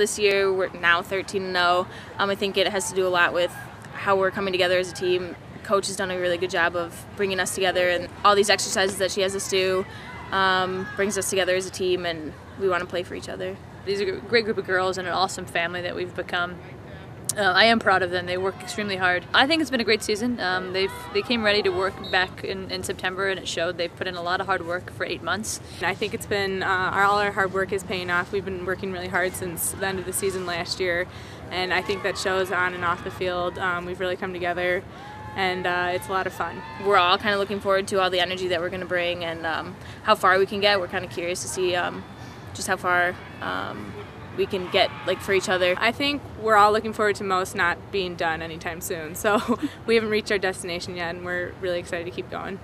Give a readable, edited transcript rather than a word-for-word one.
This year we're now 13-0. I think it has to do a lot with how we're coming together as a team. Coach has done a really good job of bringing us together, and all these exercises that she has us do brings us together as a team, and we want to play for each other. These are a great group of girls and an awesome family that we've become. I am proud of them. They work extremely hard. I think it's been a great season. They came ready to work back in September, and it showed. They've put in a lot of hard work for 8 months. And I think it's been, all our hard work is paying off. We've been working really hard since the end of the season last year, and I think that shows on and off the field. We've really come together, and it's a lot of fun. We're all kind of looking forward to all the energy that we're going to bring, and how far we can get. We're kind of curious to see just how far we can get, like, for each other. I think we're all looking forward to most not being done anytime soon, so we haven't reached our destination yet, and we're really excited to keep going.